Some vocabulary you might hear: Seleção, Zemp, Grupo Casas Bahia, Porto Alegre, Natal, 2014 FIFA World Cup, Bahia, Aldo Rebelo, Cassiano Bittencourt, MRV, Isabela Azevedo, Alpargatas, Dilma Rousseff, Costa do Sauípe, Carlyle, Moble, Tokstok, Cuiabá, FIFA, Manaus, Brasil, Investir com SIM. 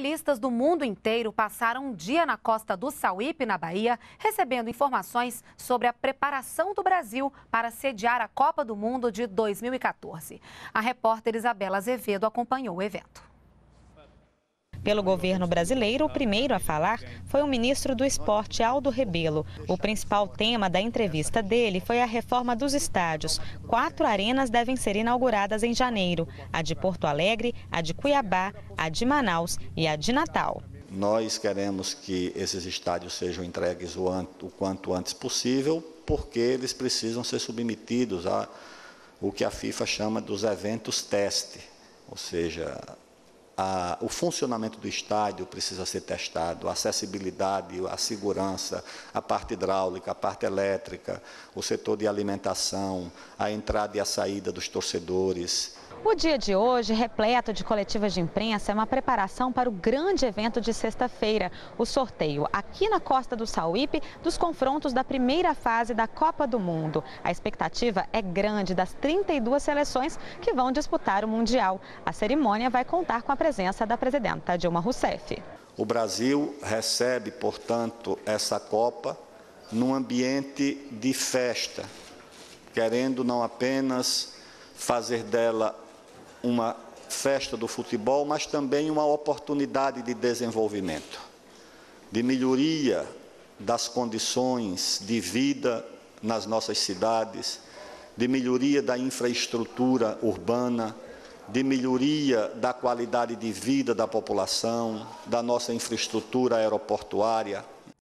Jornalistas do mundo inteiro passaram um dia na Costa do Sauípe, na Bahia, recebendo informações sobre a preparação do Brasil para sediar a Copa do Mundo de 2014. A repórter Isabela Azevedo acompanhou o evento. Pelo governo brasileiro, o primeiro a falar foi o ministro do Esporte, Aldo Rebelo. O principal tema da entrevista dele foi a reforma dos estádios. 4 arenas devem ser inauguradas em janeiro: a de Porto Alegre, a de Cuiabá, a de Manaus e a de Natal. Nós queremos que esses estádios sejam entregues o quanto antes possível, porque eles precisam ser submetidos a o que a FIFA chama dos eventos teste, ou seja, o funcionamento do estádio precisa ser testado, a acessibilidade, a segurança, a parte hidráulica, a parte elétrica, o setor de alimentação, a entrada e a saída dos torcedores. O dia de hoje, repleto de coletivas de imprensa, é uma preparação para o grande evento de sexta-feira, o sorteio aqui na Costa do Sauípe dos confrontos da primeira fase da Copa do Mundo. A expectativa é grande das 32 seleções que vão disputar o Mundial. A cerimônia vai contar com a presença da presidenta Dilma Rousseff. O Brasil recebe, portanto, essa Copa num ambiente de festa, querendo não apenas fazer dela uma festa do futebol, mas também uma oportunidade de desenvolvimento, de melhoria das condições de vida nas nossas cidades, de melhoria da infraestrutura urbana, de melhoria da qualidade de vida da população, da nossa infraestrutura aeroportuária.